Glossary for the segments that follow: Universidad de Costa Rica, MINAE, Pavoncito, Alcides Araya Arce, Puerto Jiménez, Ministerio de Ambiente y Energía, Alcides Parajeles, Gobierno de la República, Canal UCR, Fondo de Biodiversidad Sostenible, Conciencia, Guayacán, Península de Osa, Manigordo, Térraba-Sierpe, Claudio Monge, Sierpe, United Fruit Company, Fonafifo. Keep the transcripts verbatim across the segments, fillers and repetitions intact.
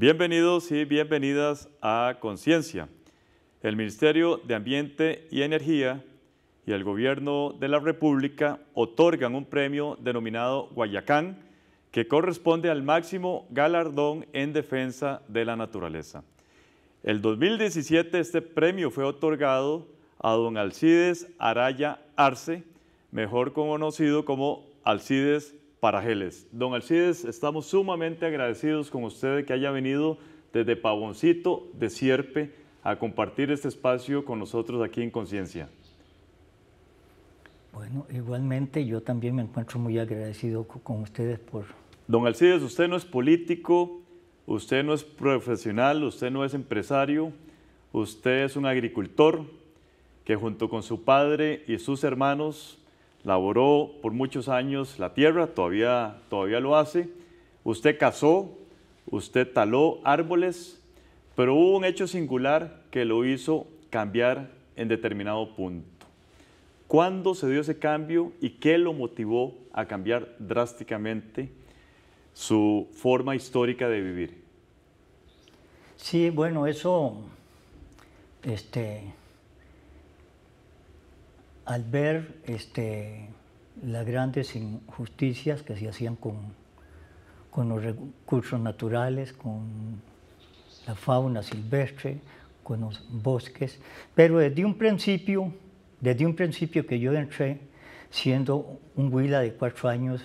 Bienvenidos y bienvenidas a Conciencia. El Ministerio de Ambiente y Energía y el Gobierno de la República otorgan un premio denominado Guayacán, que corresponde al máximo galardón en defensa de la naturaleza. El dos mil diecisiete este premio fue otorgado a don Alcides Araya Arce, mejor conocido como Alcides Parajeles. Don Alcides, estamos sumamente agradecidos con usted de que haya venido desde Pavoncito de Sierpe a compartir este espacio con nosotros aquí en Conciencia. Bueno, igualmente yo también me encuentro muy agradecido con ustedes por... Don Alcides, usted no es político, usted no es profesional, usted no es empresario, usted es un agricultor que junto con su padre y sus hermanos laboró por muchos años la tierra, todavía, todavía lo hace. Usted cazó, usted taló árboles, pero hubo un hecho singular que lo hizo cambiar en determinado punto. ¿Cuándo se dio ese cambio y qué lo motivó a cambiar drásticamente su forma histórica de vivir? Sí, bueno, eso, este, al ver este, las grandes injusticias que se hacían con, con los recursos naturales, con la fauna silvestre, con los bosques, pero desde un principio... Desde un principio que yo entré, siendo un huila de cuatro años,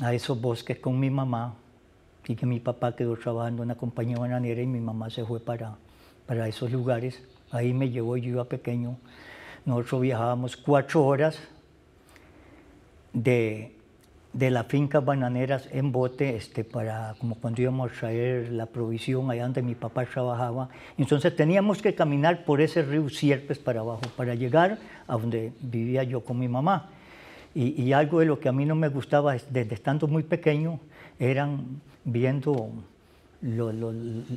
a esos bosques con mi mamá, y que mi papá quedó trabajando en una compañía bananera y mi mamá se fue para, para esos lugares. Ahí me llevó, yo iba pequeño. Nosotros viajábamos cuatro horas de, de las fincas bananeras en bote, este, para, como cuando íbamos a traer la provisión allá donde mi papá trabajaba. Entonces teníamos que caminar por ese río Sierpes para abajo, para llegar a donde vivía yo con mi mamá. Y, y algo de lo que a mí no me gustaba desde estando muy pequeño eran viendo lo, lo,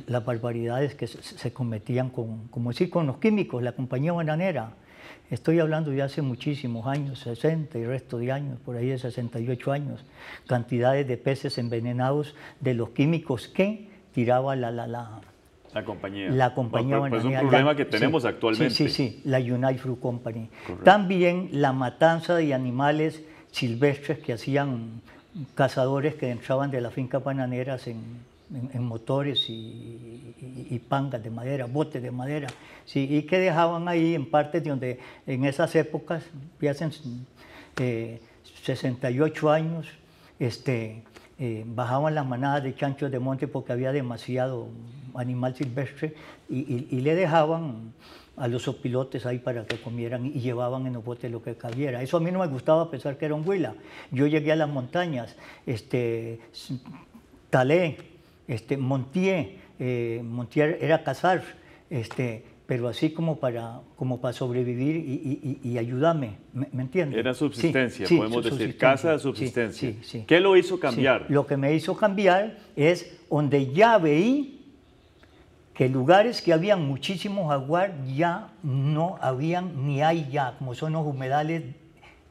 las barbaridades que se, se cometían con, como decir, con los químicos, la compañía bananera. Estoy hablando de hace muchísimos años, sesenta y resto de años, por ahí de sesenta y ocho años, cantidades de peces envenenados de los químicos que tiraba la... La, la, la compañía. La compañía bueno, pues es un problema la, que tenemos sí, actualmente. Sí, sí, sí, la United Fruit Company. Correcto. También la matanza de animales silvestres que hacían cazadores que entraban de las fincas bananeras en... En, en motores y, y, y pangas de madera, botes de madera, ¿sí? Y que dejaban ahí en partes de donde en esas épocas, ya hacen eh, sesenta y ocho años, este, eh, bajaban las manadas de chanchos de monte porque había demasiado animal silvestre y, y, y le dejaban a los opilotes ahí para que comieran y llevaban en los botes lo que cabiera. Eso a mí no me gustaba, pensar que era un huila. Yo llegué a las montañas, este, talé, Este, Montier, eh, Montier era cazar, este, pero así como para, como para sobrevivir y, y, y ayudarme, ¿me, me entiendes? Era subsistencia, sí, podemos sí, subsistencia, decir, casa de subsistencia. Sí, sí, sí. ¿Qué lo hizo cambiar? Sí, lo que me hizo cambiar es donde ya veí que lugares que habían muchísimos jaguar ya no habían ni hay ya, como son los humedales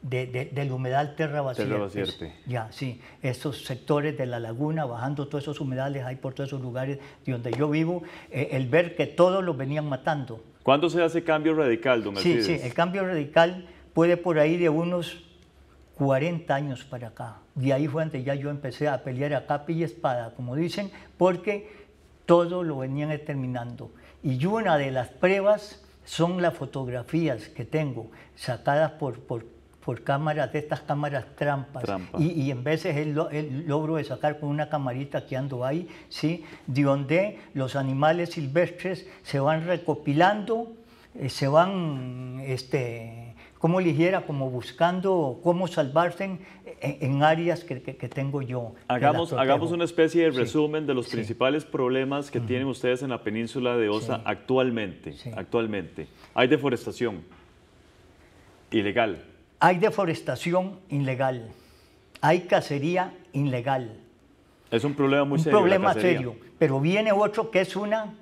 De, de, del humedal Térraba-Sierpe. Ya, sí, esos sectores de la laguna, bajando todos esos humedales, hay por todos esos lugares de donde yo vivo, eh, el ver que todos los venían matando. ¿Cuándo se hace cambio radical, don Alcides? Sí, sí, el cambio radical puede por ahí de unos cuarenta años para acá. De ahí fue donde ya yo empecé a pelear a capa y espada, como dicen, porque todo lo venían determinando. Y una de las pruebas son las fotografías que tengo, sacadas por... por por cámaras, de estas cámaras trampas. Trampa. Y, y en veces el, el logro de sacar con una camarita que ando ahí, ¿sí? De donde los animales silvestres se van recopilando, eh, se van, este, como ligera, como buscando cómo salvarse en, en áreas que, que, que tengo yo. Hagamos, que hagamos una especie de resumen sí. de los sí. principales problemas que uh-huh. tienen ustedes en la península de Osa sí. actualmente. Sí. Actualmente. Hay deforestación ilegal. Hay deforestación ilegal, hay cacería ilegal. Es un problema muy serio. Un problema serio, pero viene otro que es una,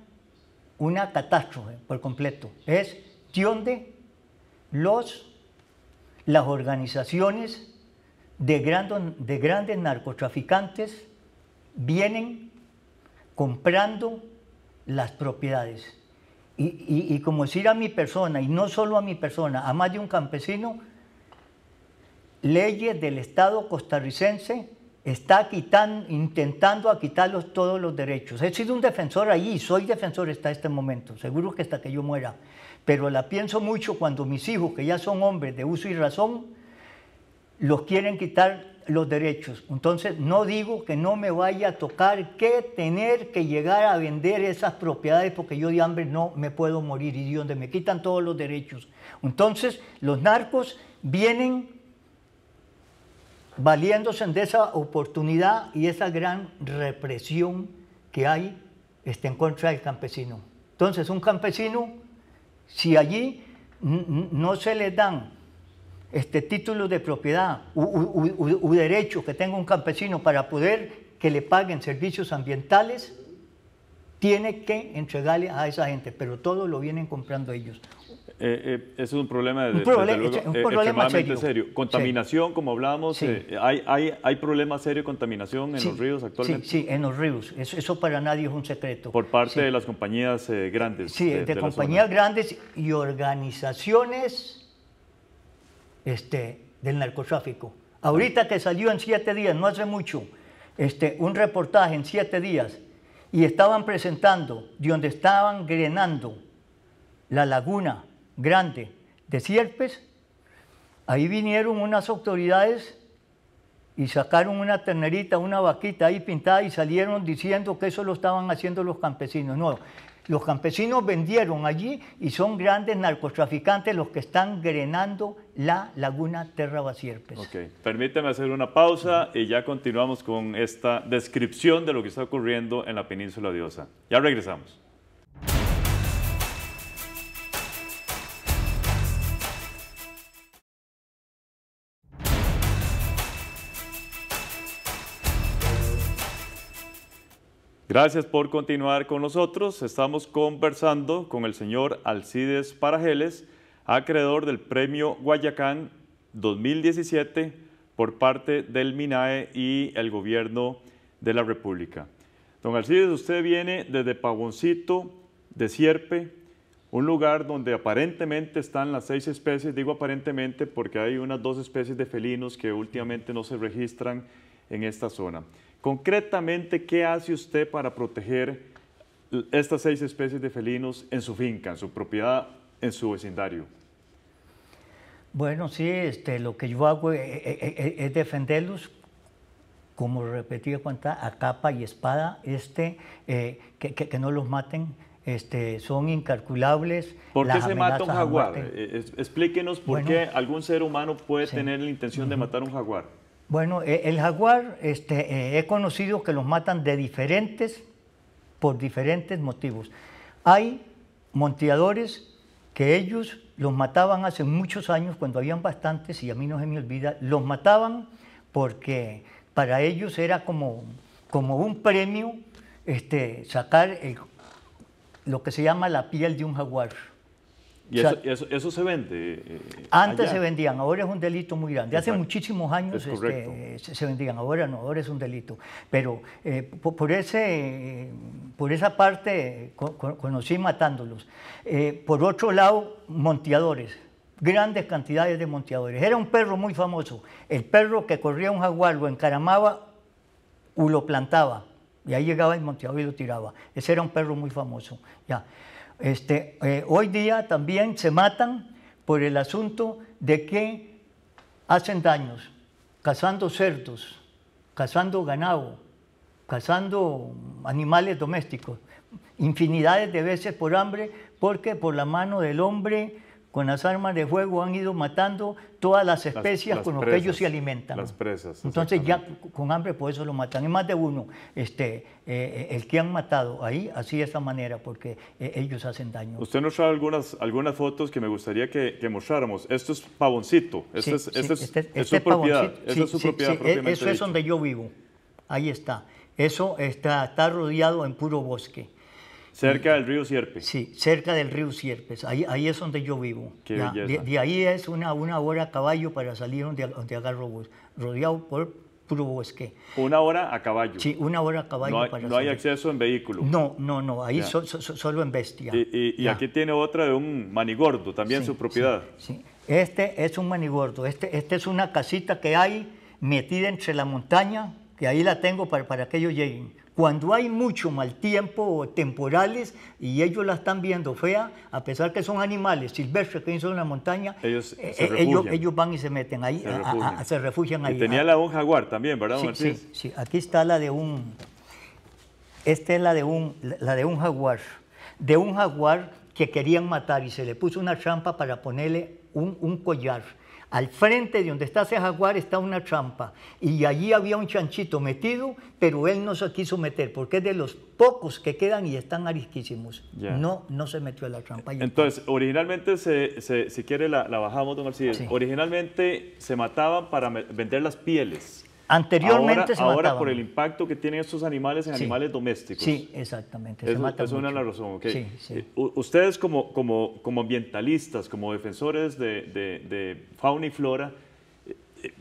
una catástrofe por completo. Es donde los, las organizaciones de, gran, de grandes narcotraficantes vienen comprando las propiedades. Y, y, y como decir a mi persona, y no solo a mi persona, a más de un campesino, leyes del Estado costarricense está quitan, intentando a quitarlos todos los derechos. He sido un defensor allí, soy defensor hasta este momento, seguro que hasta que yo muera. Pero la pienso mucho cuando mis hijos, que ya son hombres de uso y razón, los quieren quitar los derechos. Entonces no digo que no me vaya a tocar que tener que llegar a vender esas propiedades, porque yo de hambre no me puedo morir, y de donde me quitan todos los derechos. Entonces los narcos vienen valiéndose de esa oportunidad y esa gran represión que hay este, en contra del campesino. Entonces un campesino, si allí no se le dan Este, títulos de propiedad u, u, u, u derechos que tenga un campesino para poder que le paguen servicios ambientales, tiene que entregarle a esa gente, pero todo lo vienen comprando ellos. Eh, eh, es un problema, de, un problema, luego, es un eh, problema serio. serio. Contaminación, sí. como hablábamos, sí. eh, hay, hay, hay problemas serios de contaminación en sí. los ríos actualmente. Sí, sí, en los ríos. Eso, eso para nadie es un secreto. Por parte sí. de las compañías eh, grandes. Sí, de, de, de compañías grandes y organizaciones Este, del narcotráfico. Ahorita que salió en siete días, no hace mucho, este, un reportaje en siete días, y estaban presentando de donde estaban drenando la laguna grande de Sierpe, ahí vinieron unas autoridades y sacaron una ternerita, una vaquita ahí pintada, y salieron diciendo que eso lo estaban haciendo los campesinos. No, los campesinos vendieron allí y son grandes narcotraficantes los que están drenando la laguna Térraba-Sierpe. Ok, permíteme hacer una pausa y ya continuamos con esta descripción de lo que está ocurriendo en la península de Osa. Ya regresamos. Gracias por continuar con nosotros. Estamos conversando con el señor Alcides Parajeles, acreedor del Premio Guayacán dos mil diecisiete por parte del MINAE y el Gobierno de la República. Don Alcides, usted viene desde Pavoncito de Sierpe, un lugar donde aparentemente están las seis especies, digo aparentemente porque hay unas dos especies de felinos que últimamente no se registran en esta zona. Concretamente, ¿qué hace usted para proteger estas seis especies de felinos en su finca, en su propiedad, en su vecindario? Bueno, sí, este, lo que yo hago es, es, es defenderlos, como repetía cuanta, a capa y espada, este, eh, que, que, que no los maten. Este, son incalculables. ¿Por qué se mata un jaguar? Explíquenos por bueno, qué algún ser humano puede sí. tener la intención uh-huh. de matar un jaguar. Bueno, el jaguar, este, eh, he conocido que los matan de diferentes, por diferentes motivos. Hay monteadores que ellos los mataban hace muchos años, cuando habían bastantes, y a mí no se me olvida, los mataban porque para ellos era como, como un premio este, sacar el, lo que se llama la piel de un jaguar. ¿Y eso, o sea, eso, eso se vende? Eh, antes allá. se vendían, ahora es un delito muy grande. Exacto. Hace muchísimos años es este, se vendían, ahora no, ahora es un delito. Pero eh, por, por, ese, eh, por esa parte con, con, conocí matándolos. Eh, por otro lado, monteadores, grandes cantidades de monteadores. Era un perro muy famoso, el perro que corría un jaguar, lo encaramaba o lo plantaba. Y ahí llegaba el monteador y lo tiraba. Ese era un perro muy famoso, ya. Este, eh, hoy día también se matan por el asunto de que hacen daños, cazando cerdos, cazando ganado, cazando animales domésticos, infinidades de veces por hambre, porque por la mano del hombre, con las armas de fuego han ido matando todas las especies con lo que ellos se alimentan. Las presas. Entonces ya con hambre por eso lo matan. Y más de uno, este, eh, el que han matado ahí, así de esa manera, porque eh, ellos hacen daño. Usted nos trae algunas, algunas fotos que me gustaría que, que mostráramos. Esto es Pavoncito, esta sí, es, sí, es, este, este es su es propiedad. Esta sí, es su sí, propiedad sí, propiamente Eso es dicho. Donde yo vivo, ahí está. Eso está, está rodeado en puro bosque. Cerca del río Sierpe. Sí, cerca del río Sierpe. Ahí, ahí es donde yo vivo. Qué ya, de, de ahí es una, una hora a caballo para salir donde, donde agarro bus, rodeado por puro bosque. Una hora a caballo. Sí, una hora a caballo. No hay, para no hay acceso en vehículo. No, no, no, ahí so, so, solo en bestia. Y, y, y aquí tiene otra de un manigordo, también sí, su propiedad. Sí, sí. Este es un manigordo, este, este es una casita que hay metida entre la montaña, que ahí la tengo para, para que ellos lleguen. Cuando hay mucho mal tiempo o temporales y ellos la están viendo fea, a pesar que son animales silvestres que viven en la montaña, ellos, eh, ellos, ellos van y se meten ahí, se refugian, a, a, a, se refugian ahí. Y tenía la de un jaguar también, ¿verdad, sí, Martín? Sí, sí, aquí está la de un, esta es la de un, la de un jaguar, de un jaguar que querían matar y se le puso una trampa para ponerle un, un collar. Al frente de donde está ese jaguar está una trampa y allí había un chanchito metido, pero él no se quiso meter porque es de los pocos que quedan y están arisquísimos. Yeah. No, no se metió en la trampa. Entonces, está. originalmente, se, se, si quiere la, la bajamos, don Alcides, sí. originalmente se mataban para vender las pieles. Anteriormente ahora, se mataban. Ahora por el impacto que tienen estos animales en sí. animales domésticos. Sí, exactamente. Se matan mucho. Eso es una razón. Okay. Sí, sí. Ustedes como, como, como ambientalistas, como defensores de, de, de fauna y flora,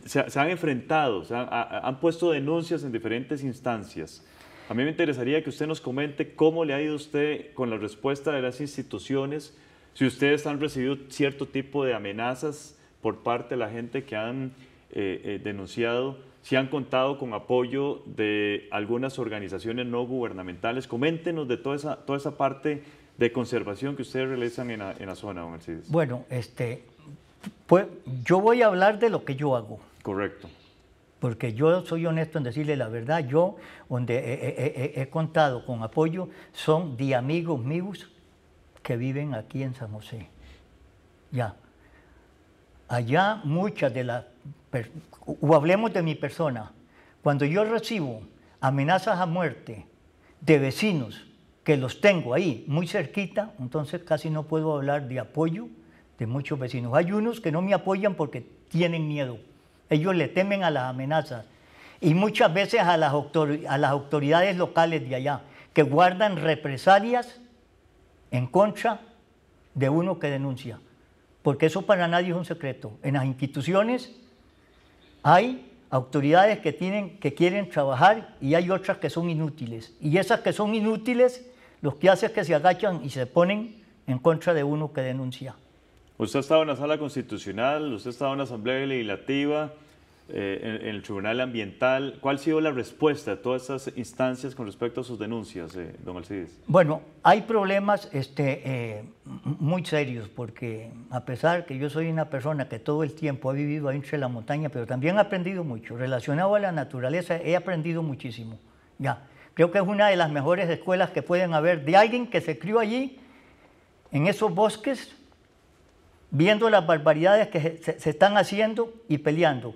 se, se han enfrentado, se han, a, han puesto denuncias en diferentes instancias. A mí me interesaría que usted nos comente cómo le ha ido a usted con la respuesta de las instituciones, si ustedes han recibido cierto tipo de amenazas por parte de la gente que han eh, eh, denunciado. Si han contado con apoyo de algunas organizaciones no gubernamentales. Coméntenos de toda esa, toda esa parte de conservación que ustedes realizan en la, en la zona, don Alcides. Bueno, este, pues, yo voy a hablar de lo que yo hago. Correcto. Porque yo soy honesto en decirle la verdad. Yo, donde he, he, he contado con apoyo, son de amigos míos que viven aquí en San José. Ya. Allá muchas de las... o hablemos de mi persona, cuando yo recibo amenazas a muerte de vecinos que los tengo ahí muy cerquita, entonces casi no puedo hablar de apoyo de muchos vecinos. Hay unos que no me apoyan porque tienen miedo, ellos le temen a las amenazas y muchas veces a las, a las autoridades locales de allá que guardan represalias en contra de uno que denuncia, porque eso para nadie es un secreto. En las instituciones hay autoridades que, tienen, que quieren trabajar y hay otras que son inútiles. Y esas que son inútiles, los que hacen es que se agachan y se ponen en contra de uno que denuncia. Usted ha estado en la Sala Constitucional, usted ha estado en la Asamblea Legislativa, eh, en, en el Tribunal Ambiental. ¿Cuál ha sido la respuesta de todas esas instancias con respecto a sus denuncias, eh, don Alcides? Bueno, hay problemas este, eh, muy serios, porque a pesar que yo soy una persona que todo el tiempo ha vivido ahí entre la montaña, pero también he aprendido mucho. Relacionado a la naturaleza, he aprendido muchísimo. Ya. Creo que es una de las mejores escuelas que pueden haber de alguien que se crió allí, en esos bosques, viendo las barbaridades que se, se están haciendo y peleando,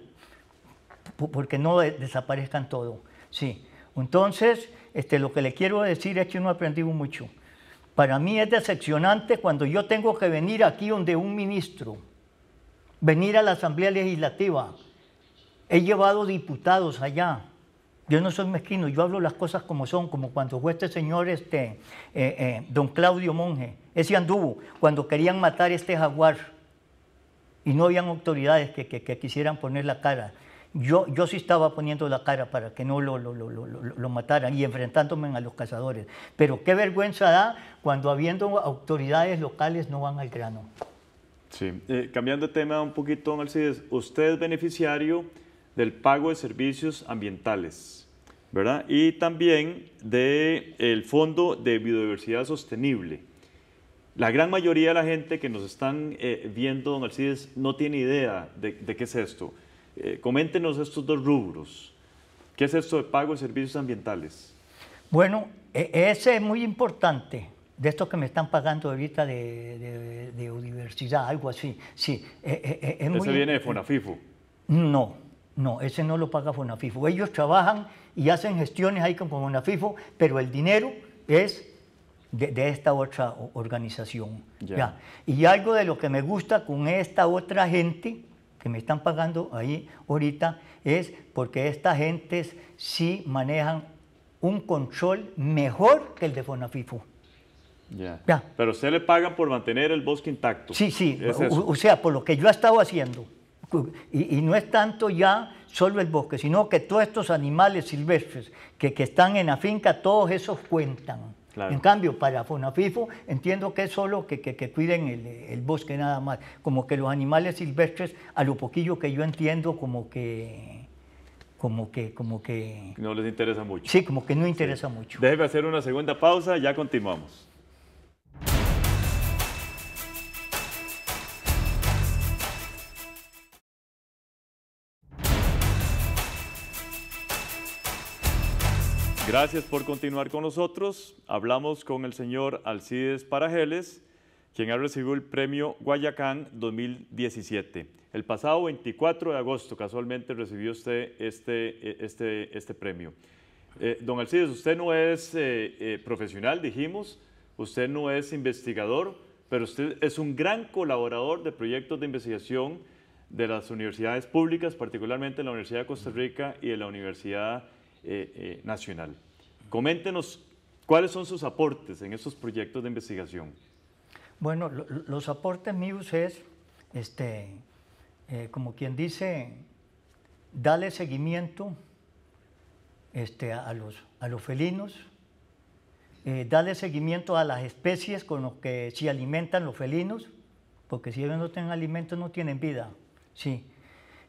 porque no de, desaparezcan todo. Sí. Entonces, este, lo que le quiero decir es que uno ha aprendido mucho. Para mí es decepcionante cuando yo tengo que venir aquí donde un ministro, venir a la Asamblea Legislativa. He llevado diputados allá. Yo no soy mezquino, yo hablo las cosas como son, como cuando fue este señor, este, eh, eh, don Claudio Monge, ese anduvo, cuando querían matar este jaguar y no habían autoridades que, que, que quisieran poner la cara. Yo, yo sí estaba poniendo la cara para que no lo, lo, lo, lo, lo mataran y enfrentándome a los cazadores. Pero qué vergüenza da cuando habiendo autoridades locales no van al grano. Sí. Eh, cambiando de tema un poquito, don Alcides, usted es beneficiario del pago de servicios ambientales, ¿verdad? Y también del Fondo de Biodiversidad Sostenible. La gran mayoría de la gente que nos están eh, viendo, don Alcides, no tiene idea de, de qué es esto. Eh, coméntenos estos dos rubros. ¿Qué es esto de pago de servicios ambientales? Bueno, ese es muy importante, de estos que me están pagando ahorita de, de, de biodiversidad, algo así. Sí, eh, eh, es ¿Ese muy, viene de Fonafifo? No, no, ese no lo paga Fonafifo. Ellos trabajan y hacen gestiones ahí con Fonafifo, pero el dinero es de, de esta otra organización. Ya. Ya. Y algo de lo que me gusta con esta otra gente que me están pagando ahí ahorita, es porque estas gentes sí manejan un control mejor que el de Fonafifo. Yeah. Ya. Pero usted le pagan por mantener el bosque intacto. Sí, sí, ¿Es o, o sea, por lo que yo he estado haciendo. y, y no es tanto ya solo el bosque, sino que todos estos animales silvestres que, que están en la finca, todos esos cuentan. Claro. En cambio, para Fonafifo entiendo que es solo que, que, que cuiden el, el bosque nada más, como que los animales silvestres, a lo poquillo que yo entiendo, como que... Como que, como que... no les interesa mucho. Sí, como que no interesa sí. mucho. Déjeme hacer una segunda pausa, ya continuamos. Gracias por continuar con nosotros. Hablamos con el señor Alcides Parajeles, quien ha recibido el premio Guayacán dos mil diecisiete. El pasado veinticuatro de agosto, casualmente, recibió usted este, este, este premio. Eh, don Alcides, usted no es eh, eh, profesional, dijimos, usted no es investigador, pero usted es un gran colaborador de proyectos de investigación de las universidades públicas, particularmente en la Universidad de Costa Rica y de la Universidad eh, eh, Nacional. Coméntenos cuáles son sus aportes en esos proyectos de investigación. Bueno, lo, los aportes míos es, este, eh, como quien dice, darle seguimiento este, a, los, a los felinos, eh, darle seguimiento a las especies con las que se alimentan los felinos, porque si ellos no tienen alimento no tienen vida, sí.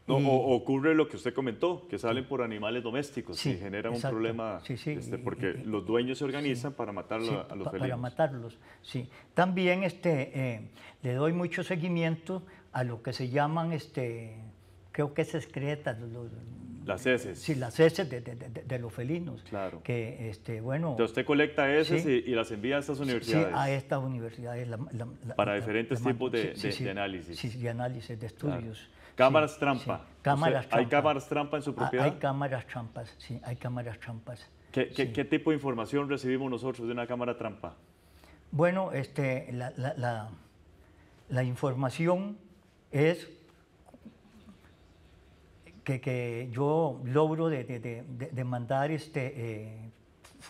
No, o, ocurre lo que usted comentó, que salen por animales domésticos sí, y generan exacto, un problema, sí, sí, este, porque y, y, los dueños se organizan sí, para matar sí, a los pa, felinos. Para matarlos, sí. También este, eh, le doy mucho seguimiento a lo que se llaman, este, creo que es excretas. Los, las heces. Sí, las heces de, de, de, de los felinos. Claro. Que, este, bueno, entonces usted colecta heces sí, y, y las envía a estas universidades. Sí, a estas universidades. La, la, la, para la, diferentes la, tipos de, sí, de, sí, de análisis. Sí, de análisis, de estudios. Claro. Cámaras sí, trampa. Sí, cámaras Usted, trampa. ¿Hay cámaras trampa en su propiedad? Hay cámaras trampas, sí, hay cámaras trampas. ¿Qué, qué, sí. ¿Qué tipo de información recibimos nosotros de una cámara trampa? Bueno, este, la, la, la, la información es que, que yo logro de, de, de, de mandar este, eh,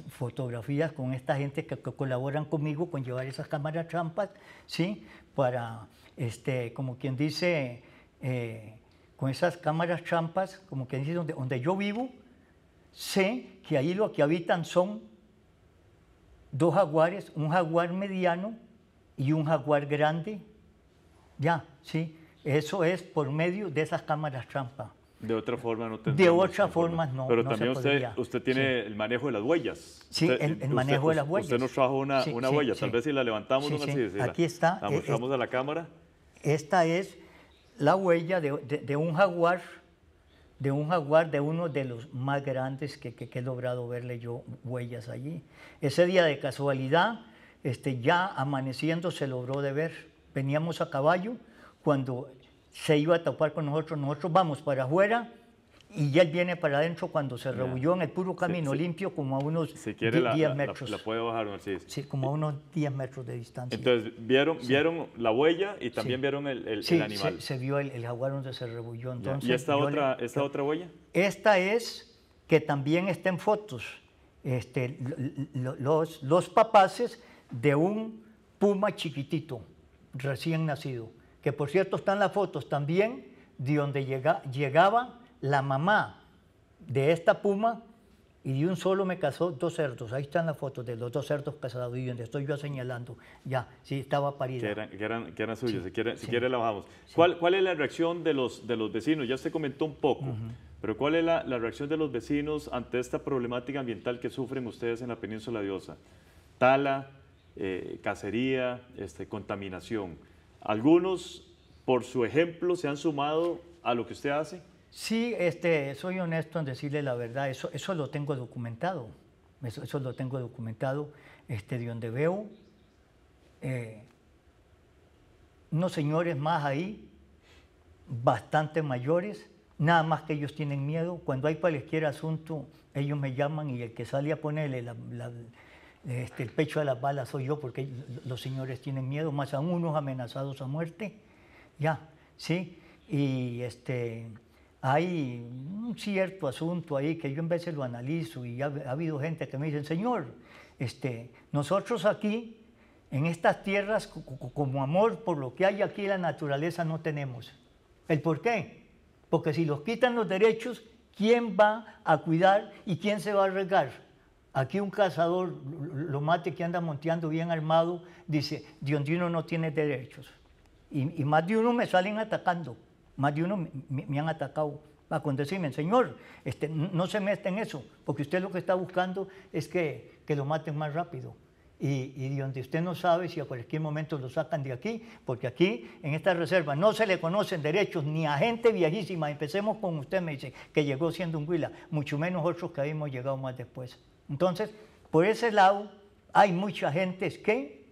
fotografías con esta gente que, que colaboran conmigo con llevar esas cámaras trampas, ¿sí? Para, este, como quien dice... Eh, con esas cámaras trampas, como que dice, donde, donde yo vivo, sé que ahí lo que habitan son dos jaguares, un jaguar mediano y un jaguar grande. Ya, sí, eso es por medio de esas cámaras trampas. De otra forma no tendría. De otra forma no. Pero no también se usted, usted tiene sí. el manejo de las huellas. Sí, usted, el, el manejo usted, de las huellas. Usted nos trajo una, sí, una sí, huella, sí, tal vez si la levantamos. Sí, no sí. Así, sí, aquí la, está. La mostramos es, a la cámara. Esta es... la huella de, de, de un jaguar, de un jaguar de uno de los más grandes que, que, que he logrado verle yo huellas allí. Ese día de casualidad, este, ya amaneciendo se logró de ver. Veníamos a caballo, cuando se iba a topar con nosotros, nosotros vamos para afuera y ya él viene para adentro cuando se rebulló en el puro camino sí, sí. limpio como a unos si quiere la, diez metros. La, la puede bajar, Mercedes. Sí, como a unos diez metros de distancia. Entonces, vieron, sí. vieron la huella y también sí. vieron el, el, sí, el animal. Sí, se, se vio el, el jaguar donde se rebulló. Entonces, ¿y esta, otra, le, esta yo, otra huella? Esta es que también está en fotos. Este, lo, los, los papaces de un puma chiquitito, recién nacido. Que, por cierto, están las fotos también de donde llega, llegaba... la mamá de esta puma y de un solo me casó dos cerdos. Ahí están las fotos de los dos cerdos casados y donde estoy yo señalando. Ya, sí, estaba parida. Que eran, que eran, que eran suyos, sí, si quiere, sí. si quiere la bajamos. Sí. ¿Cuál, ¿Cuál es la reacción de los, de los vecinos? Ya usted comentó un poco, uh-huh. pero ¿cuál es la, la reacción de los vecinos ante esta problemática ambiental que sufren ustedes en la Península de Osa? Tala, eh, cacería, este, contaminación. ¿Algunos, por su ejemplo, se han sumado a lo que usted hace? Sí, este, soy honesto en decirle la verdad, eso, eso lo tengo documentado, eso, eso lo tengo documentado, este, de donde veo eh, unos señores más ahí, bastante mayores, nada más que ellos tienen miedo, cuando hay cualquier asunto ellos me llaman y el que sale a ponerle la, la, este, el pecho a las balas soy yo, porque los señores tienen miedo, más aún unos amenazados a muerte, ya, sí, y este... hay un cierto asunto ahí que yo en veces lo analizo y ha, ha habido gente que me dice, señor, este, nosotros aquí, en estas tierras, como amor por lo que hay aquí en la naturaleza, no tenemos. ¿El por qué? porque si los quitan los derechos, ¿quién va a cuidar y quién se va a regar? Aquí un cazador, lo mate que anda monteando bien armado, dice, de donde uno no tiene derechos. Y, y más de uno me salen atacando, más de uno me, me, me han atacado. Va con decirme, señor, este, no se meta en eso, porque usted lo que está buscando es que, que lo maten más rápido. Y, y de donde usted no sabe si a cualquier momento lo sacan de aquí, porque aquí en esta reserva no se le conocen derechos ni a gente viejísima. Empecemos con usted, me dice, que llegó siendo un huila, mucho menos otros que habíamos llegado más después. Entonces, por ese lado, hay mucha gente que,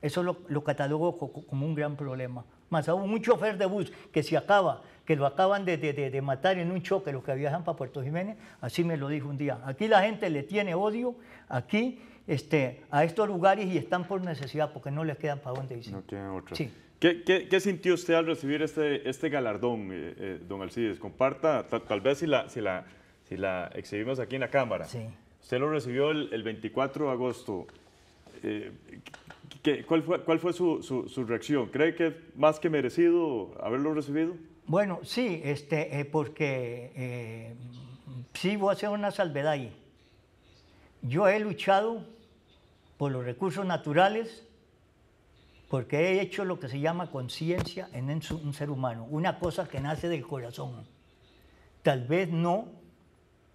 eso lo, lo catalogo como un gran problema. Más aún, un chofer de bus que se acaba, que lo acaban de, de, de matar en un choque, los que viajan para Puerto Jiménez, así me lo dijo un día. Aquí la gente le tiene odio, aquí... Este, a estos lugares y están por necesidad porque no les quedan para dónde irse. No tienen otra. Sí. ¿Qué, qué, qué sintió usted al recibir este, este galardón, eh, eh, don Alcides? Comparta, tal, tal vez si la, si, la, si la exhibimos aquí en la cámara. Sí. Usted lo recibió el, el veinticuatro de agosto. Eh, ¿qué, cuál fue, cuál fue su, su, su reacción? ¿Cree que es más que merecido haberlo recibido? Bueno, sí, este, eh, porque eh, sí voy a hacer una salvedad ahí. Yo he luchado por los recursos naturales, porque he hecho lo que se llama conciencia en un ser humano, una cosa que nace del corazón. Tal vez no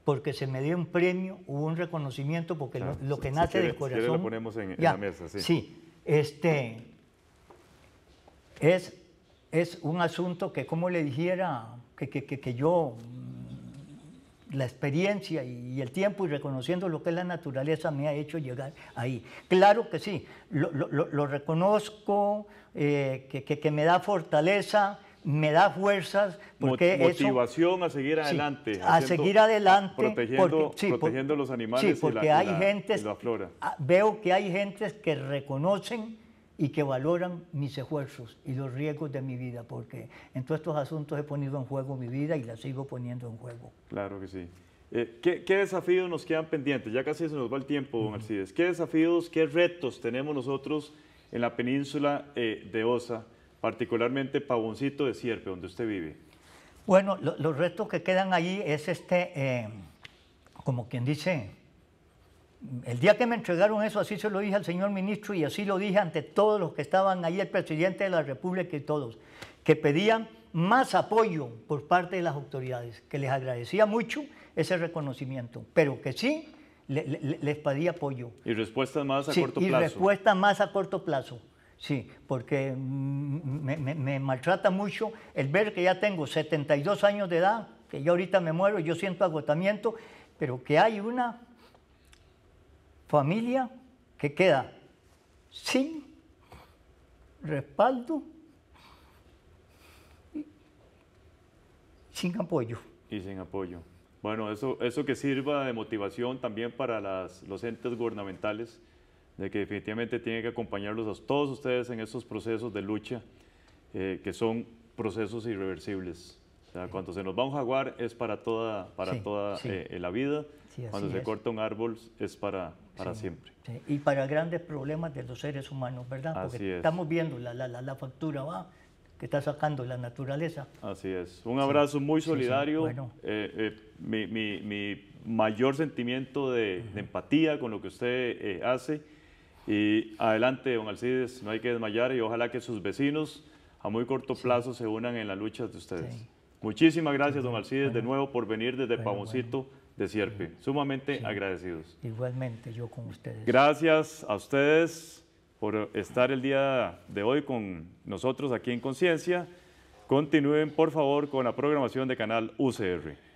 porque se me dio un premio o un reconocimiento, porque ah, lo, lo que si nace quiere, del corazón... Si quiere lo ponemos en, ya, en la mesa, sí. Sí, este, es, es un asunto que, como le dijera, que, que, que, que yo... la experiencia y el tiempo y reconociendo lo que es la naturaleza me ha hecho llegar ahí. Claro que sí, lo, lo, lo reconozco, eh, que, que, que me da fortaleza, me da fuerzas. Porque motivación eso, a seguir adelante. Sí, a haciendo, seguir adelante. Protegiendo, porque, sí, protegiendo por, los animales sí, porque y, la, hay y, la, gentes, y la flora. Veo que hay gentes que reconocen y que valoran mis esfuerzos y los riesgos de mi vida, porque en todos estos asuntos he ponido en juego mi vida y la sigo poniendo en juego. Claro que sí. Eh, ¿qué, qué desafíos nos quedan pendientes? Ya casi se nos va el tiempo, don Alcides. ¿Qué desafíos, qué retos tenemos nosotros en la península eh, de Osa, particularmente Pavoncito de Sierpe, donde usted vive? Bueno, lo, los retos que quedan ahí es, este, eh, como quien dice... El día que me entregaron eso, así se lo dije al señor ministro y así lo dije ante todos los que estaban ahí, el presidente de la República y todos, que pedían más apoyo por parte de las autoridades, que les agradecía mucho ese reconocimiento, pero que sí le, le, les pedí apoyo. Y respuestas más a sí, corto y plazo. Y respuestas más a corto plazo, sí, porque me, me, me maltrata mucho el ver que ya tengo setenta y dos años de edad, que yo ahorita me muero, yo siento agotamiento, pero que hay una... familia que queda sin respaldo, sin apoyo. Y sin apoyo. Bueno, eso, eso que sirva de motivación también para las, los entes gubernamentales, de que definitivamente tienen que acompañarlos a todos ustedes en estos procesos de lucha, eh, que son procesos irreversibles. O sea, sí. Cuando se nos va un jaguar es para toda, para sí, toda sí. Eh, la vida. Sí, cuando se es. corta un árbol es para, para sí, siempre. Sí. Y para grandes problemas de los seres humanos, ¿verdad? Porque así es. Estamos viendo la, la, la factura ¿va? que está sacando la naturaleza. Así es. Un abrazo sí. muy solidario. Sí, sí. Bueno. Eh, eh, mi, mi, mi mayor sentimiento de, uh-huh. de empatía con lo que usted eh, hace. Y adelante, don Alcides, no hay que desmayar y ojalá que sus vecinos a muy corto sí. plazo se unan en las luchas de ustedes. Sí. Muchísimas gracias, don Alcides, bueno, de nuevo por venir desde bueno, Pavoncito bueno. de Sierpe. Sí. Sumamente sí. agradecidos. Igualmente yo con ustedes. Gracias a ustedes por estar el día de hoy con nosotros aquí en Conciencia. Continúen, por favor, con la programación de Canal U C R.